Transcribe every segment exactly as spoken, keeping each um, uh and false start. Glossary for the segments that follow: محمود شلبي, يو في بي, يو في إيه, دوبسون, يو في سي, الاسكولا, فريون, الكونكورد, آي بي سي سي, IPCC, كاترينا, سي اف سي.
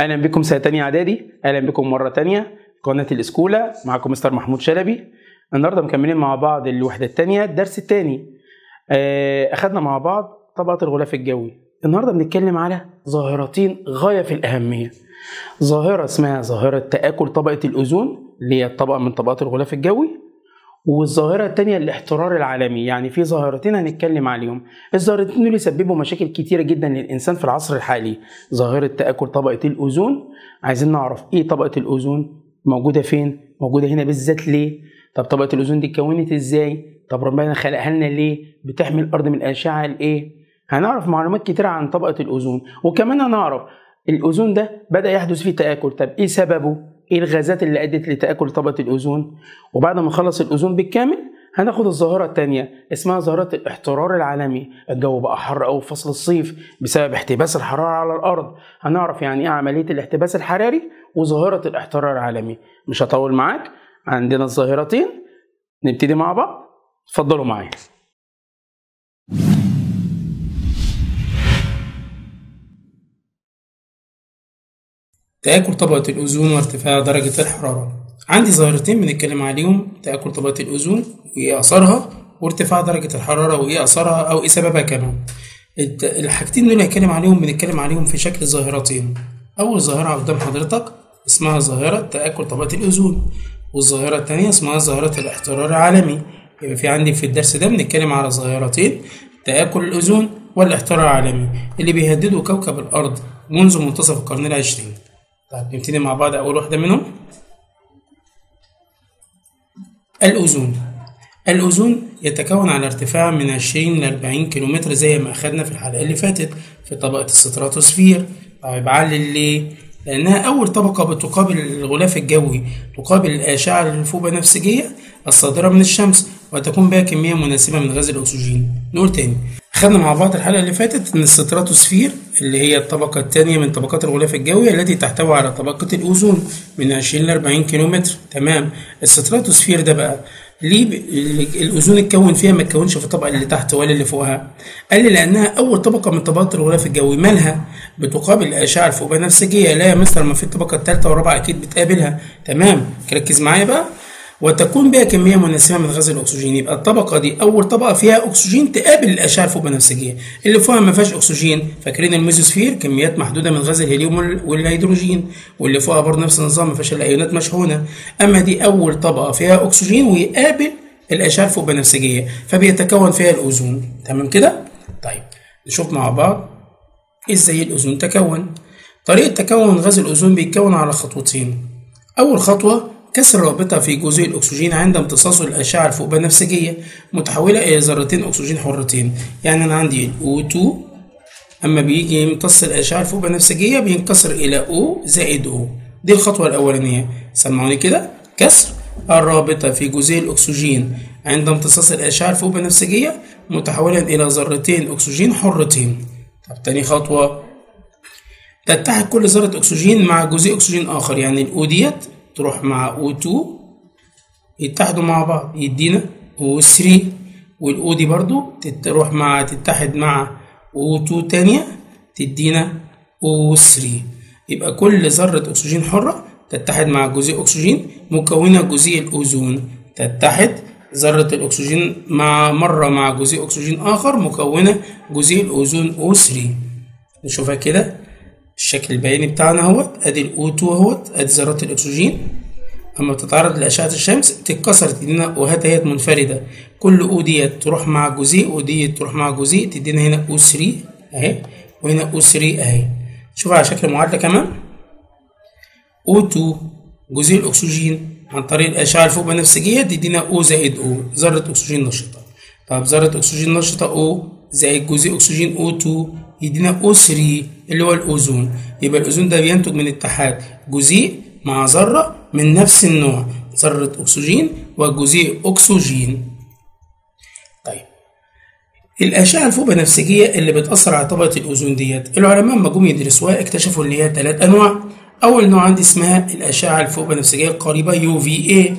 اهلا بكم سنه تانية اعدادي، اهلا بكم مره تانية قناه الاسكولا، معاكم مستر محمود شلبي. النهارده مكملين مع بعض الوحده التانية الدرس التاني. آه اخدنا مع بعض طبقات الغلاف الجوي. النهارده بنتكلم على ظاهرتين غايه في الاهميه، ظاهره اسمها ظاهره تآكل طبقه الاوزون اللي هي طبقه من طبقات الغلاف الجوي، والظاهرة التانية الاحترار العالمي. يعني في ظاهرتين هنتكلم عليهم، الظاهرتين اللي سببوا مشاكل كتيرة جدا للإنسان في العصر الحالي. ظاهرة تآكل طبقة الأوزون، عايزين نعرف إيه طبقة الأوزون، موجودة فين، موجودة هنا بالذات ليه، طب طبقة الأوزون دي اتكونت إزاي، طب ربنا خلقها لنا ليه، بتحمي الأرض من الأشعة لإيه. هنعرف معلومات كتيرة عن طبقة الأوزون، وكمان هنعرف الأوزون ده بدأ يحدث فيه تآكل، طب إيه سببه؟ ايه الغازات اللي ادت لتآكل طبقة الأوزون؟ وبعد ما نخلص الأوزون بالكامل هناخد الظاهرة التانية اسمها ظاهرة الاحترار العالمي. الجو بقى حر أوي في فصل الصيف بسبب احتباس الحرارة على الأرض. هنعرف يعني ايه عملية الاحتباس الحراري وظاهرة الاحترار العالمي. مش هطول معاك، عندنا الظاهرتين نبتدي مع بعض، اتفضلوا معايا. تآكل طبقة الأوزون وارتفاع درجة الحرارة. عندي ظاهرتين بنتكلم عليهم، تآكل طبقة الأوزون وإيه آثارها، وارتفاع درجة الحرارة وإيه آثارها أو إيه سببها كمان. الحاجتين دول هنتكلم عليهم، بنتكلم عليهم في شكل ظاهرتين. أول ظاهرة قدام حضرتك اسمها ظاهرة تآكل طبقة الأوزون، والظاهرة التانية اسمها ظاهرة الاحترار العالمي. يبقى في عندي في الدرس ده بنتكلم على ظاهرتين، تآكل الأوزون والاحترار العالمي، اللي بيهددوا كوكب الأرض منذ منتصف القرن العشرين. طيب نبتدي مع بعض. أول واحدة منهم الأوزون. الأوزون يتكون على ارتفاع من عشرين ل أربعين كيلومتر زي ما أخدنا في الحلقة اللي فاتت في طبقة الستراتوسفير. طيب عالي ليه؟ لأنها أول طبقة بتقابل الغلاف الجوي، تقابل الأشعة الفوبونفسجية الصادرة من الشمس، وتكون بها كمية مناسبة من غاز الأكسجين. نقول تاني، خدنا مع بعض الحلقة اللي فاتت إن الستراتوسفير اللي هي الطبقة الثانية من طبقات الغلاف الجوي التي تحتوي على طبقة الأوزون من عشرين ل أربعين كيلومتر. تمام، الستراتوسفير ده بقى ليه الأوزون اتكون فيها ما اتكونش في الطبقة اللي تحت ولا اللي فوقها؟ قال لي لأنها أول طبقة من طبقات الغلاف الجوي، مالها؟ بتقابل الأشعة الفوبونفسجية، لا يا مستر ما في الطبقة الثالثة والرابعة أكيد بتقابلها. تمام، ركز معايا بقى. وتكون بها كميه مناسبه من غاز الاكسجين، يبقى الطبقه دي اول طبقه فيها اكسجين تقابل الاشعه الفوبونفسجيه، اللي فوقها ما فيهاش اكسجين. فاكرين الميزوسفير كميات محدوده من غاز الهيليوم والهيدروجين، واللي فوقها برضه نفس النظام ما فيهاش الا ايونات مشحونه. اما دي اول طبقه فيها اكسجين ويقابل الاشعه الفوبونفسجيه فبيتكون فيها الاوزون. تمام كده؟ طيب نشوف مع بعض ازاي الاوزون تكون. طريقه تكون غاز الاوزون بيتكون على خطوتين. اول خطوه كسر رابطة في جزيء الأكسجين عند امتصاصه للأشعة الفوبونفسجية متحولة إلى ذرتين أكسجين حرتين. يعني أنا عندي O two أما بيجي يمتص الأشعة الفوبونفسجية بينكسر إلى O زائد O. دي الخطوة الأولانية، سمعوني كده، كسر الرابطة في جزيء الأكسجين عند امتصاص الأشعة الفوبونفسجية متحولة إلى ذرتين أكسجين حرتين. طب تاني خطوة، تتحد كل ذرة أكسجين مع جزيء أكسجين آخر، يعني الأو ديت تروح مع O two يتحدوا مع بعض يدينا O three، والأو دي برضو تروح مع تتحد مع O two تانية تدينا O three. يبقى كل ذرة أكسجين حرة تتحد مع جزيء أكسجين مكونة جزيء الأوزون، تتحد ذرة الأكسجين مع مرة مع جزيء أكسجين آخر مكونة جزيء الأوزون O three. نشوفها كده الشكل البياني بتاعنا اهوت، ادي الأو2 اهوت، ادي ذرات الاكسجين اما بتتعرض لاشعه الشمس تتكسر تدينا وهات اهيت منفرده، كل او ديت تروح مع جزيء وديت تروح مع جزيء تدينا هنا O three اهي وهنا O three اهي. شوف على شكل معادله كمان، O two جزيء الاكسجين عن طريق الاشعه الفوبونفسجيه تدينا O زائد O ذره اكسجين نشطه. طب ذره اكسجين نشطه O زائد جزيء اكسجين O two يدينا O three اللي هو الأوزون. يبقى الأوزون ده بينتج من اتحاد جزيء مع ذرة من نفس النوع، ذرة أكسجين وجزيء أكسجين. طيب الأشعة الفوبونفسجية اللي بتأثر على طبقة الأوزون ديت، العلماء لما جم يدرسوها اكتشفوا إن هي ثلاث أنواع. أول نوع عندي اسمها الأشعة الفوبونفسجية القريبة يو في إيه،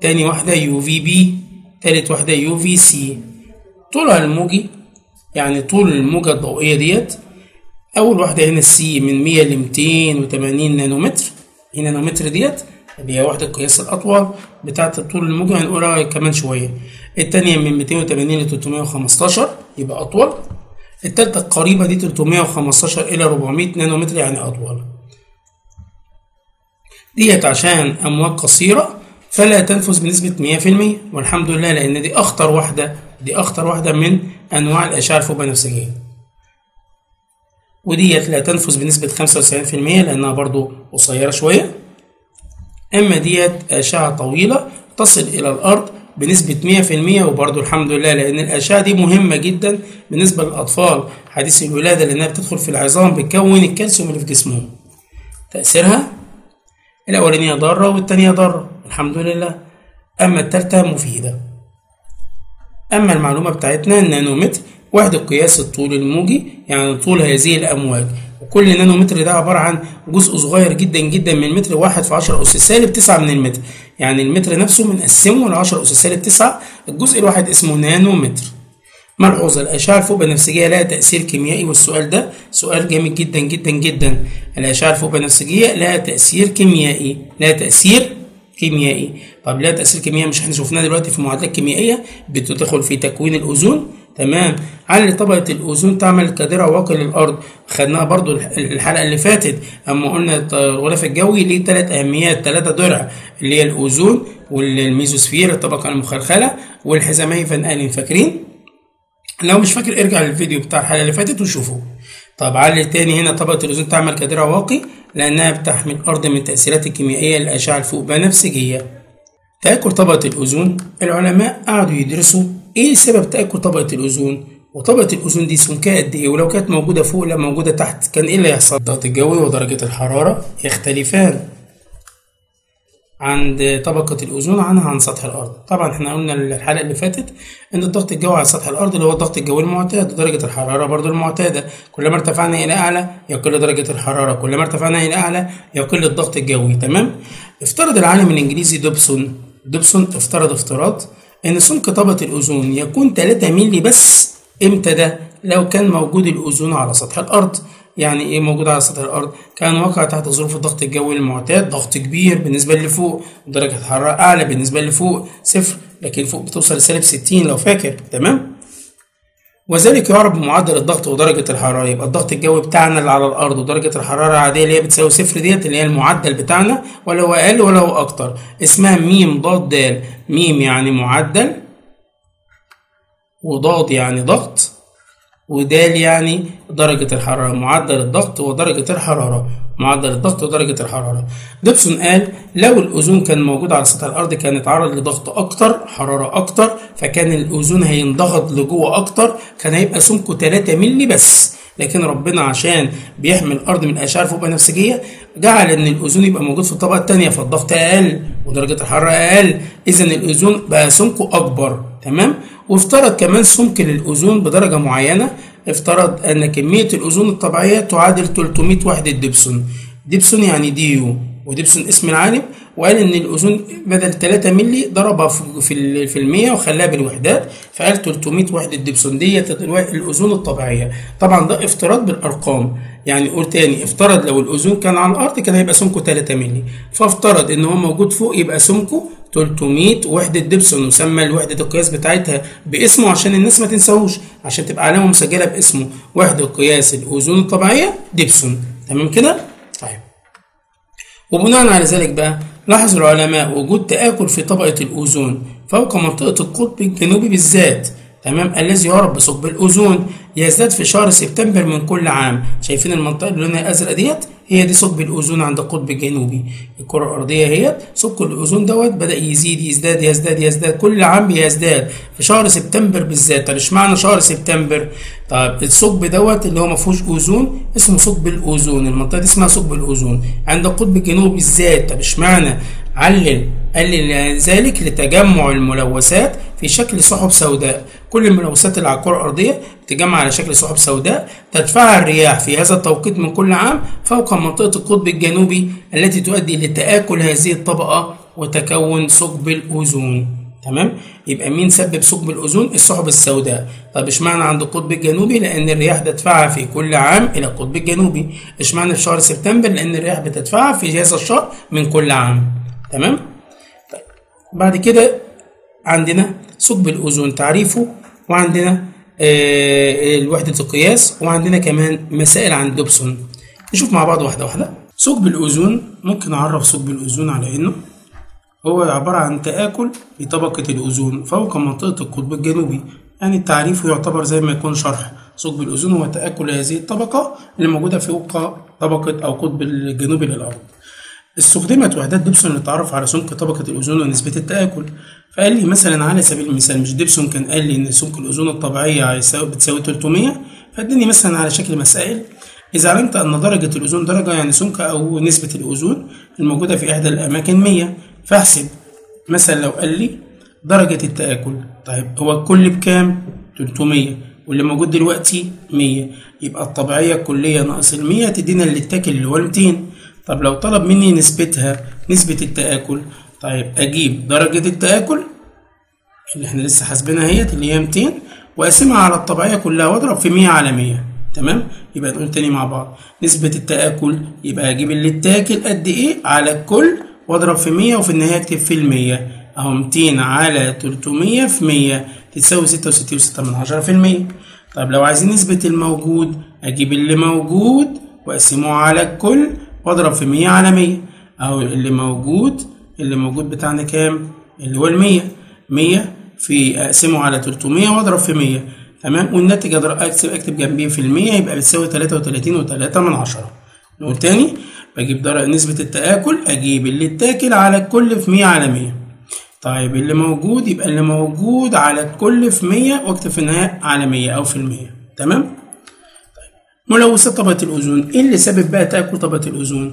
تاني واحدة يو في بي، تالت واحدة يو في سي. طولها الموجي يعني طول الموجة الضوئية ديت اول واحده هنا السي من مية ل مئتين وتمانين نانومتر. النانومتر ديت اللي هي وحده القياس الاطول بتاعه الطول الموجي، هنقولها كمان شويه. الثانيه من مئتين وتمانين ل تلتمية وخمستاشر يبقى اطول. الثالثه القريبه دي تلتمية وخمستاشر الى أربعمية نانومتر يعني اطول. ديت عشان امواج قصيره فلا تنفذ بنسبه مية في المية، والحمد لله، لان دي اخطر واحده دي اخطر واحده من انواع الاشعه الفوبنفسجيه. وديت لا تنفذ بنسبه خمسة وتسعين في المية لانها برضو قصيره شويه. اما ديت اشعه طويله تصل الى الارض بنسبه مية في المية، وبرضو الحمد لله، لان الاشعه دي مهمه جدا بالنسبه للاطفال حديثي الولاده، لانها بتدخل في العظام بتكون الكالسيوم اللي في جسمهم. تاثيرها الاولانيه ضاره والثانيه ضاره الحمد لله، اما الثالثه مفيده. اما المعلومه بتاعتنا، النانومتر وحده قياس الطول الموجي يعني طول هذه الامواج، وكل نانومتر ده عباره عن جزء صغير جدا جدا من متر، واحد في عشرة اس سالب تسعة من المتر، يعني المتر نفسه بنقسمه ل عشرة اس سالب تسعة، الجزء الواحد اسمه نانومتر. ملحوظه، الاشعه الفوبنفسجيه لها تاثير كيميائي، والسؤال ده سؤال جامد جدا جدا جدا. الاشعه الفوبنفسجيه لها تاثير كيميائي لها تاثير كيميائي طب لها تاثير كيميائي مش احنا شفناها دلوقتي في معادلات كيميائيه بتدخل في تكوين الاوزون، تمام؟ على طبقه الاوزون تعمل كدره واقي للارض، خدناها برضو الحلقه اللي فاتت اما قلنا الغلاف الجوي ليه ثلاث اهميات، ثلاثه درع اللي هي الاوزون والميزوسفير الطبقه المخلخله والحزاميه فان آلين، فاكرين؟ لو مش فاكر ارجع للفيديو بتاع الحلقه اللي فاتت وشوفوه. طب على تاني هنا، طبقه الاوزون تعمل كدره واقي لانها بتحمي الارض من التاثيرات الكيميائيه للاشعه الفوبنفسجيه. تاكل طبقه الاوزون، العلماء قعدوا يدرسوا ايه سبب تاكل طبقه الاوزون، وطبقه الاوزون دي سمكها قد ايه، ولو كانت موجوده فوق لا موجوده تحت كان ايه اللي هيحصل. الضغط الجوي ودرجه الحراره يختلفان عند طبقه الاوزون عنها عن سطح الارض. طبعا احنا قلنا الحلقه اللي فاتت ان الضغط الجوي على سطح الارض اللي هو الضغط الجوي المعتاد، ودرجه الحراره برضو المعتاده، كلما ارتفعنا الى اعلى يقل درجه الحراره، كلما ارتفعنا الى اعلى يقل الضغط الجوي، تمام؟ افترض العالم الانجليزي دوبسون دوبسون افترض افتراض ان سمك طبقه الاوزون يكون تلاتة مللي بس. امتى ده؟ لو كان موجود الاوزون على سطح الارض. يعني ايه موجود على سطح الارض؟ كان واقع تحت ظروف الضغط الجوي المعتاد، ضغط كبير بالنسبه اللي فوق، درجه الحراره اعلى بالنسبه اللي فوق، صفر، لكن فوق بتوصل لسالب ستين لو فاكر، تمام؟ وذلك يعرف بمعدل الضغط ودرجه الحراره. يبقى الضغط الجوي بتاعنا اللي على الارض ودرجه الحراره العاديه اللي هي بتساوي صفر ديت اللي هي المعدل بتاعنا، ولا هو اقل ولا هو اكتر، اسمها ميم ضاد دال. ميم يعني معدل، وضاد يعني ضغط، ودال يعني درجة الحرارة. معدل الضغط ودرجة الحرارة معدل الضغط ودرجة الحرارة دوبسون قال لو الأوزون كان موجود على سطح الأرض كان اتعرض لضغط أكتر، حرارة أكتر، فكان الأوزون هينضغط لجوه أكتر، كان هيبقى سمكه تلاتة مللي بس. لكن ربنا عشان بيحمي الأرض من الأشعة الفوبنفسجية جعل إن الأوزون يبقى موجود في الطبقة التانية، فالضغط أقل ودرجة الحرارة أقل، إذا الأوزون بقى سمكه أكبر، تمام؟ وافترض كمان سمك للأوزون بدرجة معينة. افترض أن كمية الأوزون الطبيعية تعادل تلتمية وحدة دوبسون. دوبسون يعني ديو، ودوبسون اسم العالم، وقال إن الأوزون بدل تلاتة مللي ضربها في في المية وخلاها بالوحدات، فقال تلتمية وحدة دوبسون ديت الأوزون الطبيعية. طبعا ده افتراض بالأرقام، يعني قول تاني، افترض لو الأوزون كان على الأرض كان هيبقى سمكه تلاتة مللي، فافترض إن هو موجود فوق يبقى سمكه تلتمية وحدة دوبسون، وسمى الوحدة القياس بتاعتها باسمه عشان الناس ما تنساهوش، عشان تبقى علامة مسجلة باسمه، وحدة قياس الأوزون الطبيعية دوبسون، تمام كده؟ طيب. وبناء على ذلك بقى لاحظ العلماء وجود تآكل في طبقة الأوزون فوق منطقة القطب الجنوبي بالذات، تمام، الذي يعرف بثقب الأوزون، يزداد في شهر سبتمبر من كل عام. شايفين المنطقة اللي لونها الأزرق ديت؟ هي دي ثقب الأوزون عند القطب الجنوبي. الكرة الأرضية هي ثقب الأوزون دوت بدأ يزيد يزداد يزداد يزداد كل عام بيزداد في شهر سبتمبر بالذات. طب اشمعنى شهر سبتمبر؟ طب الثقب دوت اللي هو ما فيهوش أوزون اسمه ثقب الأوزون، المنطقة دي اسمها ثقب الأوزون عند القطب الجنوبي بالذات. طب اشمعنى؟ علل قلل ذلك لتجمع الملوثات في شكل سحب سوداء. كل الملوثات اللي على الكرة الأرضية بتتجمع على شكل سحب سوداء تدفعها الرياح في هذا التوقيت من كل عام فوق منطقة القطب الجنوبي التي تؤدي لتآكل هذه الطبقة وتكون ثقب الأوزون. تمام. يبقى مين سبب ثقب الاوزون؟ الثقب السوداء. طب اشمعنى عند القطب الجنوبي؟ لان الرياح تدفعها في كل عام الى القطب الجنوبي. اشمعنى في شهر سبتمبر؟ لان الرياح بتدفعها في هذا الشهر من كل عام. تمام. طيب بعد كده عندنا ثقب الاوزون تعريفه، وعندنا آه وحده القياس، وعندنا كمان مسائل عن دوبسون. نشوف مع بعض واحده واحده. ثقب الاوزون، ممكن اعرف ثقب الاوزون على انه هو عبارة عن تآكل لطبقة الأوزون فوق منطقة القطب الجنوبي. يعني التعريف يعتبر زي ما يكون شرح. ثقب الأوزون هو تآكل هذه الطبقة اللي موجودة فوق طبقة أو قطب الجنوبي للأرض. استخدمت وحدات دوبسون للتعرف على سمك طبقة الأوزون ونسبة التآكل. فقال لي مثلا على سبيل المثال، مش دوبسون كان قال لي إن سمك الأوزون الطبيعية بتساوي ثلاثمية، فاديني مثلا على شكل مسائل. إذا علمت أن درجة الأوزون درجة، يعني سمك أو نسبة الأوزون الموجودة في إحدى الأماكن مية، فاحسب مثلا لو قال لي درجة التآكل، طيب هو كل بكام؟ ثلاثمية، واللي موجود دلوقتي مية، يبقى الطبيعية الكلية ناقص ال مية تدينا اللي اتاكل اللي هو مئتين. طب لو طلب مني نسبتها، نسبة التآكل، طيب أجيب درجة التآكل اللي احنا لسه حاسبينها اهيت اللي هي مئتين وأقسمها على الطبيعية كلها وأضرب في مية على مية. تمام؟ يبقى نقول تاني مع بعض، نسبة التآكل يبقى أجيب اللي اتاكل قد إيه على الكل واضرب في مية وفي النهاية اكتب في المية، اهو مئتين على ثلاثمية في مية تساوي ستة وستين وستة من عشرة في المية. طب لو عايزين نسبة الموجود، اجيب اللي موجود واقسمه على الكل واضرب في مية على مية، اهو اللي موجود، اللي موجود بتاعنا كام؟ اللي هو المية، مية في اقسمه على ثلاثمية واضرب في مية. تمام، والناتج اكتب اكتب جنبيه في المية يبقى بتساوي ثلاثة وثلاثين وثلاثة من عشرة. نقول تاني، بجيب درجة نسبة التآكل، أجيب اللي اتاكل على الكل في مية على مية. طيب اللي موجود، يبقى اللي موجود على الكل في مية واكتب في النهاية على مية أو في المية. تمام؟ طيب ملوثات طبقة الأوزون، إيه اللي سبب بقى تآكل طبقة الأوزون؟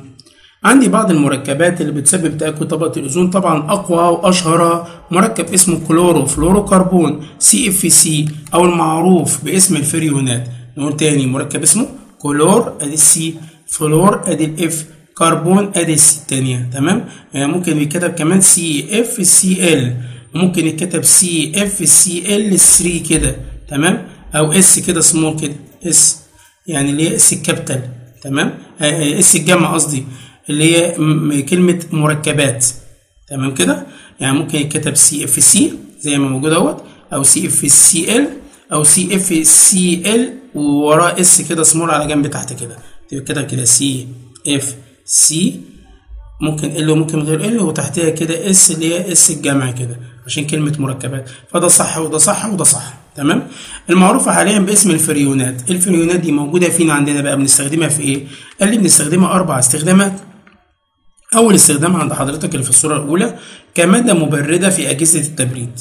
عندي بعض المركبات اللي بتسبب تآكل طبقة الأوزون، طبعا أقوى وأشهرها مركب اسمه كلوروفلوروكربون سي إف سي أو المعروف باسم الفريونات. نقول تاني، مركب اسمه كلور أدي السي، فلور ادي الاف، كربون ادي السي الثانيه. تمام، يعني ممكن يتكتب كمان سي اف سي ال، وممكن يتكتب سي اف سي ال ثلاثة كده. تمام، او اس كده سمول كده، اس يعني اللي هي اس الكابيتال. تمام، آه اس الجامعه قصدي، اللي هي كلمه مركبات. تمام كده، يعني ممكن يتكتب سي اف سي زي ما موجود اهوت، او سي اف سي ال، او سي اف سي ال ووراه اس كده سمول على جنب تحت كده، كده كده سي اف سي، ممكن ال وممكن غير ال، وتحتها كده اس اللي هي اس الجمع كده عشان كلمه مركبات. فده صح وده صح وده صح. تمام، المعروفه حاليا باسم الفريونات. الفريونات دي موجوده فين عندنا بقى؟ بنستخدمها في ايه؟ قال لي بنستخدمها اربع استخدامات. اول استخدام عند حضرتك اللي في الصوره الاولى، كماده مبرده في اجهزه التبريد.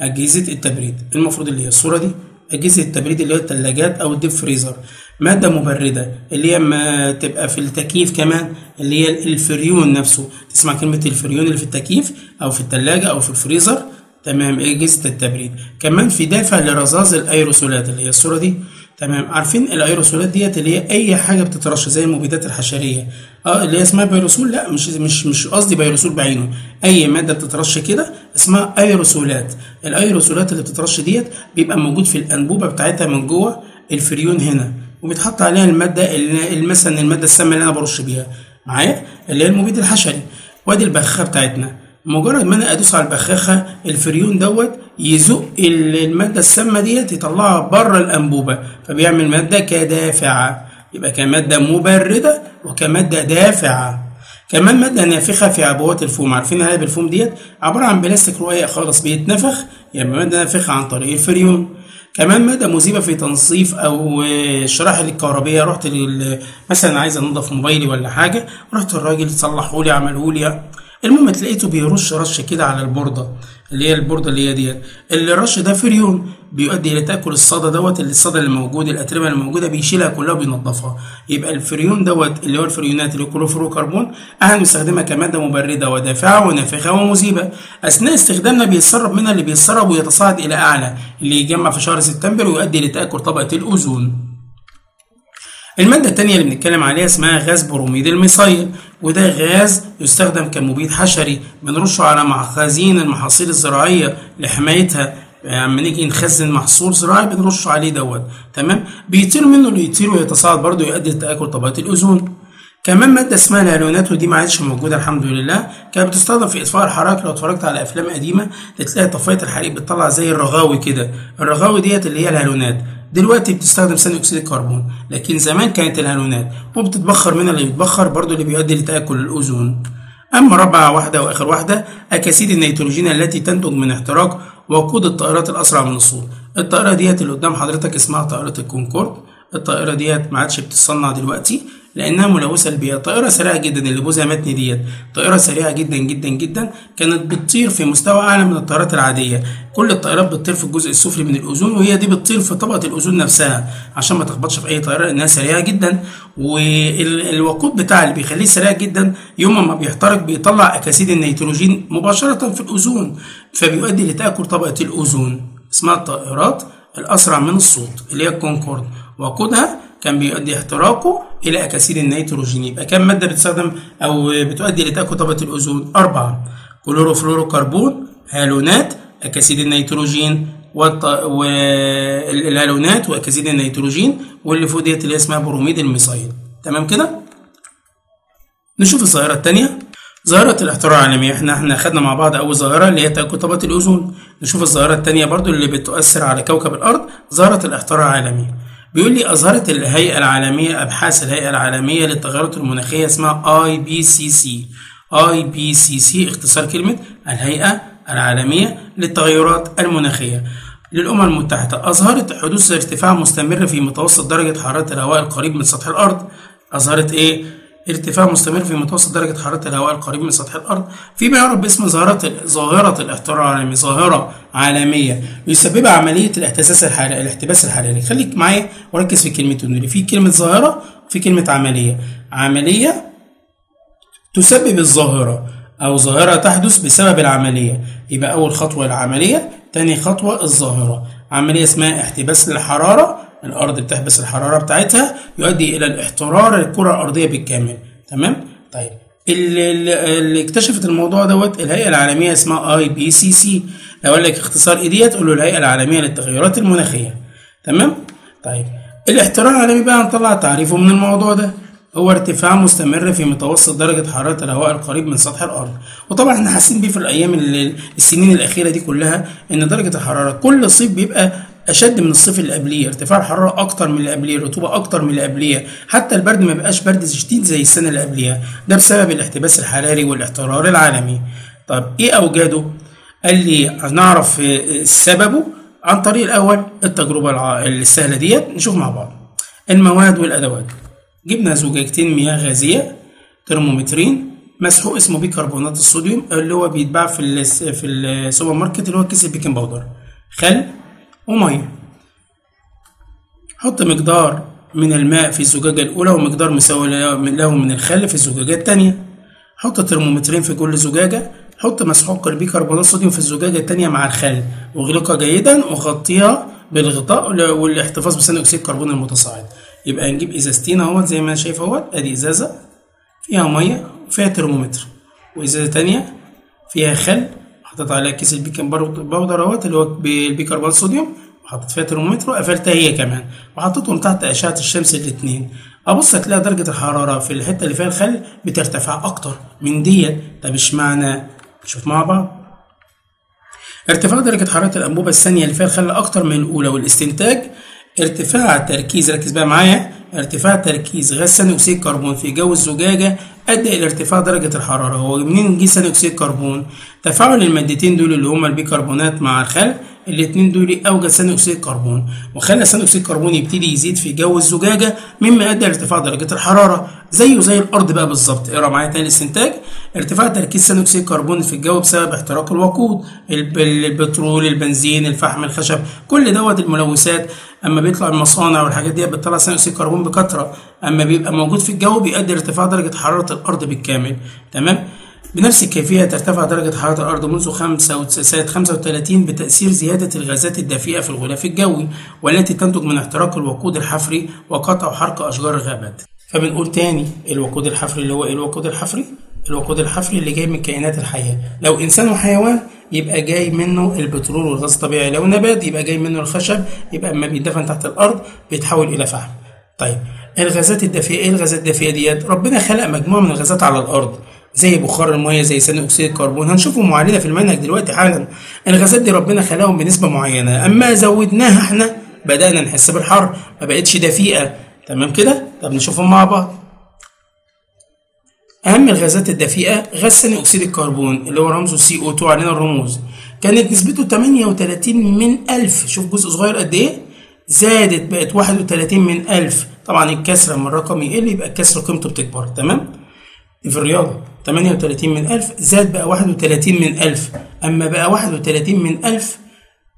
اجهزه التبريد المفروض اللي هي الصوره دي، أجهزة التبريد اللي هي الثلاجات أو الديب فريزر، مادة مبردة اللي هي ما تبقى في التكييف كمان اللي هي الفريون نفسه. تسمع كلمة الفريون اللي في التكييف أو في الثلاجة أو في الفريزر. تمام، أجهزة التبريد كمان في دافع لرذاذ الأيروسولات اللي هي الصورة دي. تمام، عارفين الأيروسولات ديت اللي هي أي حاجة بتترش زي المبيدات الحشرية، أه اللي هي اسمها بيروسول، لا مش مش مش قصدي بيروسول بعينه، أي مادة بتترش كده اسمها أيروسولات. الأيروسولات اللي بتترش ديت بيبقى موجود في الأنبوبة بتاعتها من جوه الفريون هنا، وبيتحط عليها المادة اللي مثلا المادة السامة اللي أنا برش بيها معايا اللي هي المبيد الحشري. وأدي البخاخة بتاعتنا، مجرد ما انا ادوس على البخاخه الفريون دوت يزق الماده السامه ديت يطلعها بره الانبوبه، فبيعمل ماده كدافعه. يبقى كماده مبرده وكماده دافعه. كمان ماده نافخه في عبوات الفوم، عارفين علب الفوم ديت عباره عن بلاستيك رقيق خالص بيتنفخ، يعني ماده نافخه عن طريق الفريون. كمان ماده مذيبه في تنظيف او الشرايح الكهربيه، رحت مثلا عايز انضف موبايلي ولا حاجه، رحت الراجل صلحه لي عمله لي، المهم تلاقيته بيرش رش كده على البورده اللي هي البورده اللي هي ديت، اللي الرش ده فريون بيؤدي الى تاكل الصدى دوت، اللي الصدى اللي موجود الاتربه اللي موجوده بيشيلها كلها وبينضفها. يبقى الفريون دوت اللي هو الفريونات اللي هو كلوروفلوروكربون احنا بنستخدمها كماده مبرده ودافعه ونافخه ومذيبه. اثناء استخدامنا بيتسرب منها اللي بيتسرب ويتصاعد الى اعلى اللي يجمع في شهر سبتمبر ويؤدي لتاكل طبقه الاوزون. المادة التانية اللي بنتكلم عليها اسمها غاز بروميد المصير، وده غاز يستخدم كمبيد حشري بنرشه على مخازين المحاصيل الزراعية لحمايتها. لما نيجي نخزن محصول زراعي بنرش عليه دوت، تمام؟ بيطير منه اللي يطير ويتصاعد برضه يؤدي لتآكل طبقة الأوزون. كمان مادة اسمها الهالونات، ودي ما عادش موجودة الحمد لله، كانت بتستخدم في إطفاء الحرائق. لو اتفرجت على أفلام قديمة تلاقي طفاية الحريق بتطلع زي الرغاوي كده، الرغاوي ديت اللي هي الهالونات. دلوقتي بتستخدم ثاني أكسيد الكربون، لكن زمان كانت الهالونات، وبتتبخر منها اللي بيتبخر برضه اللي بيؤدي لتآكل الأوزون. أما رابع واحدة وآخر واحدة أكاسيد النيتروجين التي تنتج من احتراق وقود الطائرات الأسرع من الصوت. الطائرة ديت اللي قدام حضرتك اسمها طائرة الكونكورد، الطائرة ديت ما عادش بتتصنع دلوقتي لأنها ملوثة البيئة. طائرة سريعة جدا اللي بوزها متني ديت، طائرة سريعة جدا جدا جدا، كانت بتطير في مستوى أعلى من الطائرات العادية. كل الطائرات بتطير في الجزء السفلي من الأوزون، وهي دي بتطير في طبقة الأوزون نفسها عشان ما تخبطش في أي طائرة لأنها سريعة جدا. والوقود بتاع اللي بيخليه سريع جدا يوم ما بيحترق بيطلع أكاسيد النيتروجين مباشرة في الأوزون، فبيؤدي لتآكل طبقة الأوزون. اسمها الطائرات الأسرع من الصوت اللي هي الكونكورد، وقودها كان بيؤدي احتراقه الى اكاسيد النيتروجين. يبقى كم ماده بتستخدم او بتؤدي لتاكل طبقه الاوزون؟ اربعه: كلوروفلوروكربون، هالونات، اكاسيد النيتروجين، والهالونات واكاسيد النيتروجين، واللي فوق ديت اللي اسمها بروميد المصير. تمام كده؟ نشوف الظاهره الثانيه، ظاهرة الاحتراق العالمي. احنا احنا خدنا مع بعض اول ظاهرة اللي هي تآكل طبقة الاوزون. نشوف الظاهرة التانية برضو اللي بتؤثر على كوكب الارض، ظاهرة الاحتراق العالمي. بيقول لي اظهرت الهيئة العالمية، ابحاث الهيئة العالمية للتغيرات المناخية اسمها آي بي سي سي. آي بي سي سي اختصار كلمة الهيئة العالمية للتغيرات المناخية للأمم المتحدة. اظهرت حدوث ارتفاع مستمر في متوسط درجة حرارة الهواء القريب من سطح الارض. اظهرت ايه؟ ارتفاع مستمر في متوسط درجة حرارة الهواء القريب من سطح الأرض فيما يعرف باسم ظاهرة ظاهرة الاحتراق العالمي، ظاهرة عالمية يسببها عملية الاحتباس الحراري، الاحتباس الحراري. خليك معايا وركز في كلمتين دول، في كلمة ظاهرة وفي كلمة عملية. عملية تسبب الظاهرة أو ظاهرة تحدث بسبب العملية. يبقى أول خطوة العملية، تاني خطوة الظاهرة. عملية اسمها احتباس الحرارة، الارض بتحبس الحراره بتاعتها يؤدي الى الاحترار الكره الارضيه بالكامل. تمام؟ طيب اللي, اللي اكتشفت الموضوع دوت الهيئه العالميه اسمها اي بي سي سي. لو قال لك اختصار ايه ديت قول له الهيئه العالميه للتغيرات المناخيه. تمام؟ طيب الاحترار العالمي بقى هنطلع تعريفه من الموضوع ده، هو ارتفاع مستمر في متوسط درجة حرارة الهواء القريب من سطح الأرض. وطبعا احنا حاسين بيه في الأيام السنين الأخيرة دي كلها إن درجة الحرارة كل صيف بيبقى أشد من الصيف اللي قبليه، ارتفاع الحرارة أكتر من اللي قبليه، الرطوبة أكتر من اللي قبليه، حتى البرد ما بقاش برد شديد زي السنة اللي قبليها، ده بسبب الاحتباس الحراري والاحترار العالمي. طب إيه أوجاده؟ قال لي هنعرف سببه عن طريق الأول التجربة السهلة ديت. نشوف مع بعض المواد والأدوات. جبنا زجاجتين مياه غازية، ترمومترين، مسحوق اسمه بيكربونات الصوديوم اللي هو بيتباع في في السوبر ماركت اللي هو كيس البيكنج باودر، خل وميه. حط مقدار من الماء في الزجاجة الأولى ومقدار مساوي له من الخل في الزجاجة التانية. حط ترمومترين في كل زجاجة، حط مسحوق البيكربونات الصوديوم في الزجاجة التانية مع الخل، واغلقها جيدا وغطيها بالغطاء والاحتفاظ بثاني أكسيد الكربون المتصاعد. يبقى هنجيب ازازتين اهوت زي ما انا شايف اهوت، ادي ازازه فيها ميه وفيها ترمومتر، وازازه ثانيه فيها خل وحطيت عليها كيس البيكنج باودر اهوت اللي هو بالبيكربونات الصوديوم، وحطيت فيها ترمومتر وقفلتها هي كمان، وحطيتهم تحت اشعه الشمس الاثنين. ابص هتلاقي درجه الحراره في الحته اللي فيها الخل بترتفع اكتر من ديت. طب اشمعنى؟ نشوف مع بعض. ارتفاع درجه حراره الانبوبه الثانيه اللي فيها الخل اكتر من الاولى، والاستنتاج ارتفاع تركيز، ركز بقى معايا، ارتفاع تركيز غاز ثاني اكسيد الكربون في جو الزجاجه ادى الى ارتفاع درجه الحراره. هو منين جه ثاني اكسيد الكربون؟ تفاعل المادتين دول اللي هما البيكربونات مع الخل، الاثنين دول اوجد ثاني اكسيد الكربون وخلى ثاني اكسيد الكربون يبتدي يزيد في جو الزجاجه، مما ادى لارتفاع درجه الحراره زيه زي الارض بقى بالظبط. اقرا معايا تاني الاستنتاج، ارتفاع تركيز ثاني اكسيد الكربون في الجو بسبب احتراق الوقود، البترول، البنزين، الفحم، الخشب، كل دوت الملوثات. اما بيطلع المصانع والحاجات دي بتطلع ثاني اكسيد الكربون بكثره، اما بيبقى موجود في الجو بيؤدي لارتفاع درجه حراره الارض بالكامل. تمام؟ بنفس الكيفية ترتفع درجة حرارة الأرض منذ سنة خمسة وثلاثين بتأثير زيادة الغازات الدافئة في الغلاف الجوي والتي تنتج من احتراق الوقود الحفري وقطع وحرق أشجار الغابات. فبنقول تاني الوقود الحفري اللي هو ايه الوقود الحفري؟ الوقود الحفري اللي جاي من كائنات الحياة. لو إنسان وحيوان يبقى جاي منه البترول والغاز الطبيعي، لو نبات يبقى جاي منه الخشب، يبقى أما بيدفن تحت الأرض بيتحول إلى فحم. طيب الغازات الدافئة ايه الغازات الدافئة ديت؟ ربنا خلق مجموعة من الغازات على الأرض زي بخار الميه، زي ثاني اكسيد الكربون، هنشوفه معادله في المنهج دلوقتي حالا. الغازات دي ربنا خلقهم بنسبه معينه، اما زودناها احنا بدانا نحس بالحر، ما بقتش دافئه. تمام كده؟ طب نشوفهم مع بعض. اهم الغازات الدافئه غاز ثاني اكسيد الكربون اللي هو رمزه سي او اتنين علينا الرموز، كانت نسبته تمنية وتلاتين من ألف، شوف جزء صغير قد ايه، زادت بقت واحد وتلاتين من ألف. طبعا الكسره من الرقم يقل يبقى الكسره قيمته بتكبر. تمام؟ في الرياضه تمنية وتلاتين من ألف زاد بقى واحد وتلاتين من ألف، أما بقى واحد وتلاتين من ألف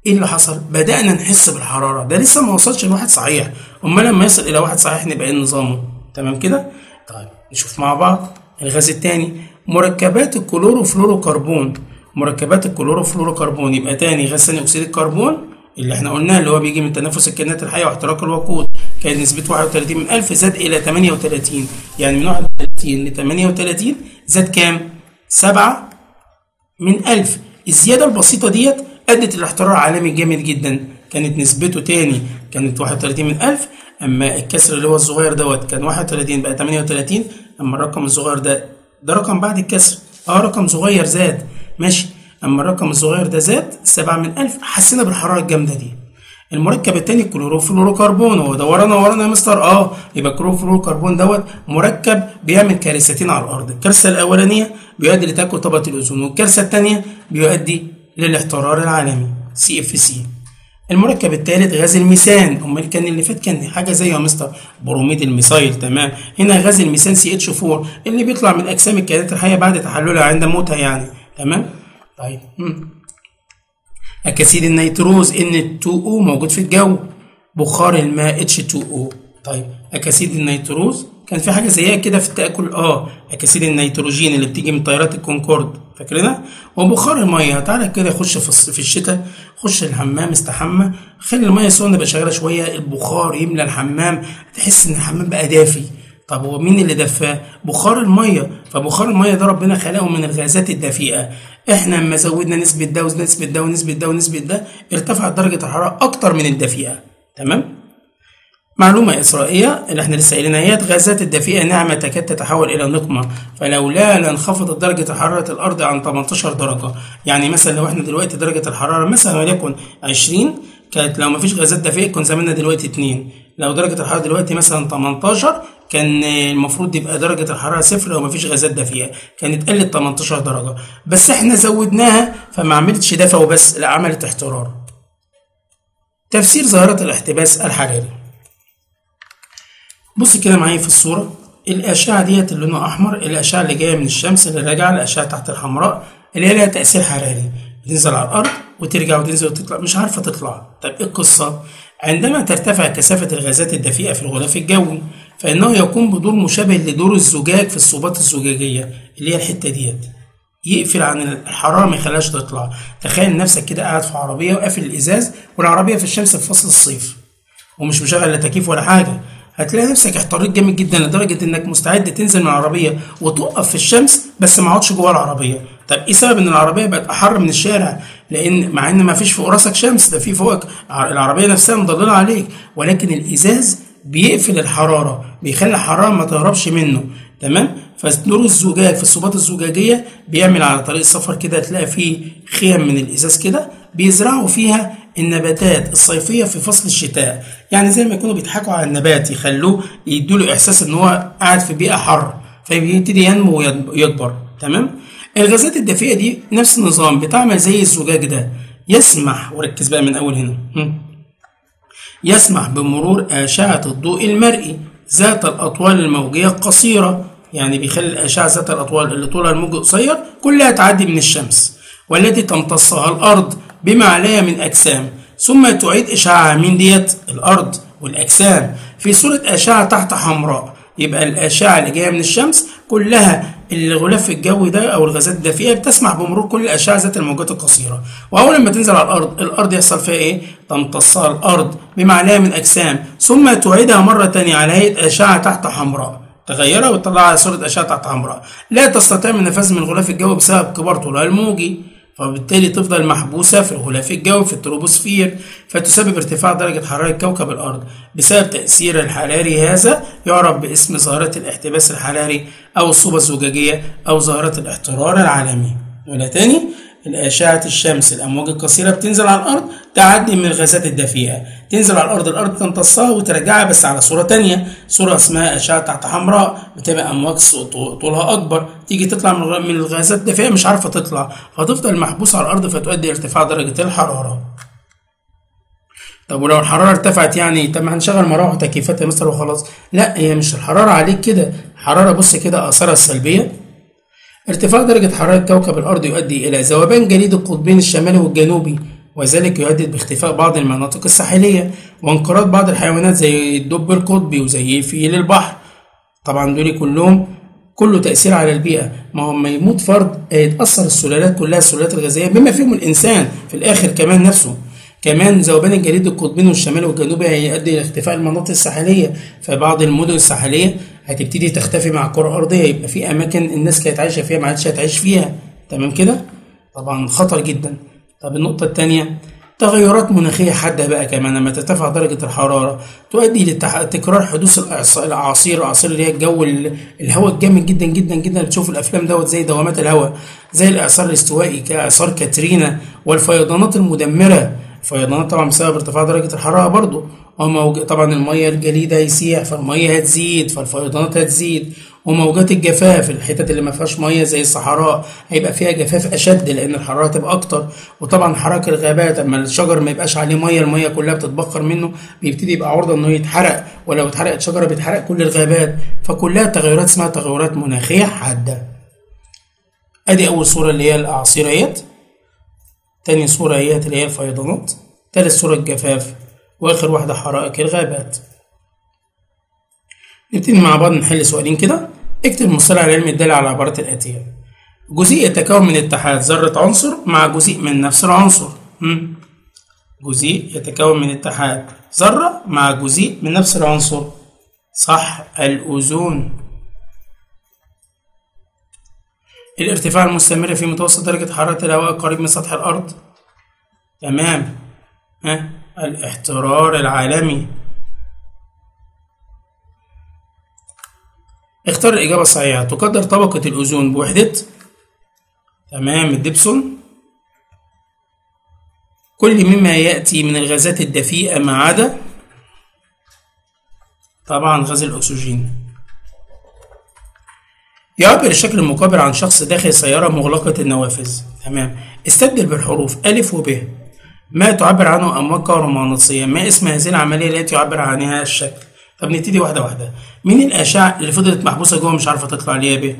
إيه اللي حصل؟ بدأنا نحس بالحرارة، ده لسه ما وصلش لواحد صحيح، أمال لما يصل إلى واحد صحيح نبقى إيه نظامه؟ تمام كده؟ طيب نشوف مع بعض الغاز التاني مركبات الكلوروفلوروكربون، مركبات الكلوروفلوروكربون يبقى تاني غاز ثاني أكسيد الكربون اللي إحنا قلناه اللي هو بيجي من تنفس الكائنات الحية واحتراق الوقود، كانت نسبته واحد وتلاتين من ألف زاد إلى تمنية وتلاتين، يعني من واحد وتلاتين ل تمنية وتلاتين زاد كام؟ سبعة من ألف. الزيادة البسيطة ديت أدت للاحتراق عالمي جامد جدا، كانت نسبته تاني كانت واحد وتلاتين من ألف، أما الكسر اللي هو الصغير دوت كان واحد وتلاتين بقى تمنية وتلاتين، أما الرقم الصغير ده ده رقم بعد الكسر، أه رقم صغير زاد ماشي، أما الرقم الصغير ده زاد سبعة من ألف، حسينا بالحرارة الجامدة دي. المركب التاني الكلوروفلوروكربون، هو ده ورانا ورانا يا مستر؟ اه يبقى الكلوروفلوروكربون دوت مركب بيعمل كارثتين على الارض، الكارثه الاولانيه بيؤدي لتكوين طبقه الاوزون، والكارثه الثانيه بيؤدي للاحترار العالمي سي اف سي. المركب الثالث غاز الميثان، امال كان اللي فات كان حاجه زيه يا مستر؟ بروميد الميثايل. تمام، هنا غاز الميثان سي اتش فور اللي بيطلع من اجسام الكائنات الحيه بعد تحللها عند موتها يعني. تمام؟ طيب مم. اكسيد النيتروز ان اتنين او موجود في الجو، بخار الماء اتش اتنين او. طيب اكسيد النيتروز كان في حاجه زيها كده في التاكل، اه اكسيد النيتروجين اللي بتيجي من طيارات الكونكورد فاكرينها، وبخار الميه. تعالى كده يخش في الشتاء، خش الحمام استحمى، خلي الميه السخنه بقى شغاله شويه، البخار يملى الحمام، تحس ان الحمام بقى دافي. طب هو مين اللي دفاه؟ بخار الميه، فبخار الميه ده ربنا خلقه من الغازات الدافئه، احنا لما زودنا نسبه ده ونسبه ده ونسبه ده ونسبه ده ارتفعت درجه الحراره اكتر من الدافئه. تمام؟ معلومه اسرائيليه اللي احنا لسه قايلينها اهيت، غازات الدافئه ناعمه تكاد تتحول الى نقمه، فلولا لانخفضت درجه حراره الارض عن تمنتاشر درجه، يعني مثلا لو احنا دلوقتي درجه الحراره مثلا وليكن عشرين، كانت لو مفيش غازات دافئه كان زماننا دلوقتي اتنين، لو درجه الحراره دلوقتي مثلا تمنتاشر كان المفروض يبقى درجة الحرارة صفر لو مفيش غازات دافئة، كانت قلت تمنتاشر درجة، بس احنا زودناها فما عملتش دفا وبس، لا عملت احترار. تفسير ظاهرة الاحتباس الحراري. بص كده معايا في الصورة، الأشعة ديت اللي لونها أحمر، الأشعة اللي جاية من الشمس اللي راجعة، الأشعة تحت الحمراء اللي هي لها تأثير حراري، بتنزل على الأرض وترجع وتنزل وتطلع مش عارفة تطلع. طب إيه القصة؟ عندما ترتفع كثافة الغازات الدافئة في الغلاف الجوي فإنه يقوم بدور مشابه لدور الزجاج في الصوبات الزجاجية اللي هي الحتة ديت، يقفل عن الحرارة ما يخليهاش تطلع. تخيل نفسك كده قاعد في عربية وقافل الإزاز والعربية في الشمس في فصل الصيف ومش مشغل لا تكييف ولا حاجة، هتلاقي نفسك احتريت جامد جدا لدرجة إنك مستعد تنزل من العربية وتوقف في الشمس بس ما اقعدش جوه العربية. طب إيه سبب إن العربية بقت أحر من الشارع؟ لأن مع إن ما فيش فوق راسك شمس، ده في فوقك العربية نفسها مضللة عليك، ولكن الإزاز بيقفل الحرارة، بيخلي الحرارة ما تهربش منه. تمام؟ فنور الزجاج في الصوبات الزجاجية بيعمل على طريق السفر كده، تلاقي فيه خيم من الإزاز كده بيزرعوا فيها النباتات الصيفية في فصل الشتاء، يعني زي ما يكونوا بيضحكوا على النبات يخلوه يدوا له إحساس إن هو قاعد في بيئة حر فبيبتدي ينمو ويكبر. تمام؟ الغازات الدافئة دي نفس النظام، بتعمل زي الزجاج ده، يسمح، وركز بقى من أول هنا، يسمح بمرور أشعة الضوء المرئي ذات الأطوال الموجية القصيرة، يعني بيخلي الأشعة ذات الأطوال اللي طولها الموج قصير كلها تعدي من الشمس والتي تمتصها الأرض بما عليها من أجسام، ثم تعيد إشعاعها من ديت الأرض والأجسام في صورة أشعة تحت حمراء، يبقى الأشعة اللي جاية من الشمس كلها الغلاف الجوي ده او الغازات الدافئه بتسمح بمرور كل الاشعه ذات الموجات القصيره، واول ما تنزل على الارض الارض يحصل فيها ايه؟ تمتصها الارض بما عليها من اجسام، ثم تعيدها مره ثانيه على هيئه اشعه تحت حمراء، تغيرها وتطلعها على صوره اشعه تحت حمراء، لا تستطيع من النفاذ من الغلاف الجوي بسبب كبر طولها الموجي، فبالتالي تفضل محبوسة في الغلاف الجوي في التروبوسفير، فتسبب ارتفاع درجة حرارة كوكب الأرض بسبب تأثير الحراري. هذا يعرف باسم ظاهرة الاحتباس الحراري أو الصوبة الزجاجية أو ظاهرة الاحترار العالمي. ولا تاني، الأشعة الشمس الأمواج القصيرة بتنزل على الأرض تعدي من الغازات الدافئة، تنزل على الأرض الأرض تمتصها وترجعها بس على صورة تانية، صورة اسمها أشعة تحت حمراء، بتبقى أمواج طولها أكبر، تيجي تطلع من الغازات الدافئة مش عارفة تطلع، فتفضل محبوسة على الأرض فتؤدي لارتفاع درجة الحرارة. طب ولو الحرارة ارتفعت يعني طب ما هنشغل مراوح وتكييفات مثلا وخلاص؟ لا، هي مش الحرارة عليك كده، الحرارة بص كده آثارها السلبية. ارتفاع درجة حرارة كوكب الأرض يؤدي إلى ذوبان جليد القطبين الشمالي والجنوبي، وذلك يهدد باختفاء بعض المناطق الساحلية وانقراض بعض الحيوانات زي الدب القطبي وزي فيل البحر. طبعا دول كلهم كله تأثير على البيئة، ما هو لما يموت فرد هيتأثر السلالات كلها، السلالات الغذائية بما فيهم الإنسان في الآخر كمان نفسه. كمان ذوبان الجليد القطبين والشمالي والجنوبي هيؤدي الى اختفاء المناطق الساحليه، فبعض المدن الساحليه هتبتدي تختفي مع الكره الارضيه، يبقى في اماكن الناس كانت عايشه فيها ما عادش هتعيش فيها. تمام كده؟ طبعا خطر جدا. طب النقطه الثانيه، تغيرات مناخيه حاده بقى كمان لما ترتفع درجه الحراره تؤدي لتكرار حدوث الاعاصير، اعاصير اللي هي الجو الهواء الجامد جدا جدا جدا، بتشوف الافلام دوت زي دوامات الهواء، زي الاعصار الاستوائي كاعصار كاترينا، والفيضانات المدمره، فيضانات طبعا بسبب ارتفاع درجة الحرارة برضو، وموج... طبعا المية الجليد هيسيح فالمية هتزيد فالفيضانات هتزيد، وموجات الجفاف الحتت اللي ما فيهاش مية زي الصحراء هيبقى فيها جفاف أشد لأن الحرارة تبقى أكتر، وطبعا حرائق الغابات أما الشجر ما يبقاش عليه مية، المية كلها بتتبخر منه بيبتدي يبقى عرضة إنه يتحرق، ولو اتحرقت شجرة بيتحرق كل الغابات، فكلها تغيرات اسمها تغيرات مناخية حادة. أدي أول صورة اللي هي الأعاصير اهيت، تاني صورة هي اللي هي الفيضانات، تالت صورة الجفاف، وآخر واحدة حرائق الغابات. نبتدي مع بعض نحل سؤالين كده. اكتب مصطلح العلمي الدال على العبارات الآتية: جزيء يتكون من اتحاد ذرة عنصر مع جزيء من نفس العنصر. جزيء يتكون من اتحاد ذرة مع جزيء من نفس العنصر، صح الأوزون. الارتفاع المستمر في متوسط درجة حرارة الهواء قريب من سطح الأرض، تمام. ها الاحترار العالمي. اختار الإجابة الصحيحة. تقدر طبقة الأوزون بوحدة، تمام، الدوبسون، كل مما يأتي من الغازات الدفيئة ما عدا طبعا غاز الأكسجين. يعبر الشكل المقابل عن شخص داخل سيارة مغلقة النوافذ، تمام. استبدل بالحروف أ وب ما تعبر عنه أمواج كهرومغناطيسية، ما اسم هذه العملية التي يعبر عنها الشكل؟ طب نبتدي واحدة واحدة. مين الأشعة اللي فضلت محبوسة جوه مش عارفة تطلع ليها ب؟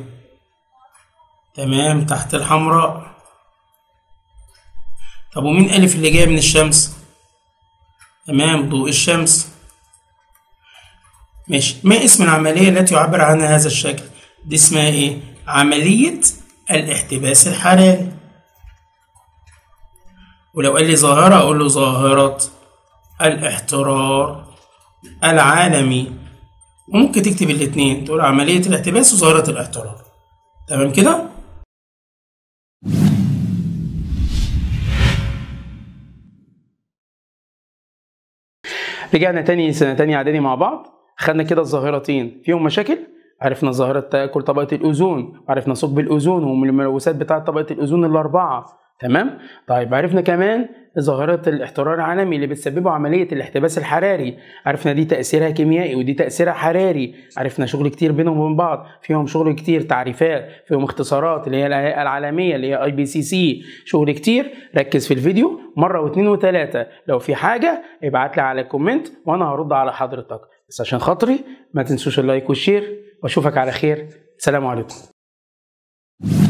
تمام، تحت الحمراء. طب ومين أ اللي جاية من الشمس؟ تمام، ضوء الشمس. ماشي، ما اسم العملية التي يعبر عنها هذا الشكل؟ دي اسمها ايه؟ عملية الاحتباس الحراري. ولو قال لي ظاهرة اقول له ظاهرة الاحترار العالمي، وممكن تكتب الاتنين، تقول عملية الاحتباس وظاهرة الاحترار. تمام كده؟ رجعنا تاني سنة تانية اعدادي مع بعض، خدنا كده الظاهرتين فيهم مشاكل، عرفنا ظاهرة تآكل طبقة الأوزون، وعرفنا ثقب الأوزون والملوثات بتاعة طبقة الأوزون الأربعة، تمام؟ طيب عرفنا كمان ظاهرة الاحترار العالمي اللي بتسببه عملية الاحتباس الحراري، عرفنا دي تأثيرها كيميائي ودي تأثيرها حراري، عرفنا شغل كتير بينهم وبين بعض، فيهم شغل كتير، تعريفات، فيهم اختصارات اللي هي الهيئة العالمية اللي هي آي بي سي سي، شغل كتير. ركز في الفيديو مرة واثنين وثلاثة، لو في حاجة ابعت لي على الكومنت وأنا هرد على حضرتك، بس عشان خاطري ما تنسوش اللايك والشير، واشوفك على خير. السلام عليكم.